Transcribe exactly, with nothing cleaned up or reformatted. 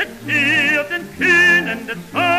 It's here, then, in and the sun.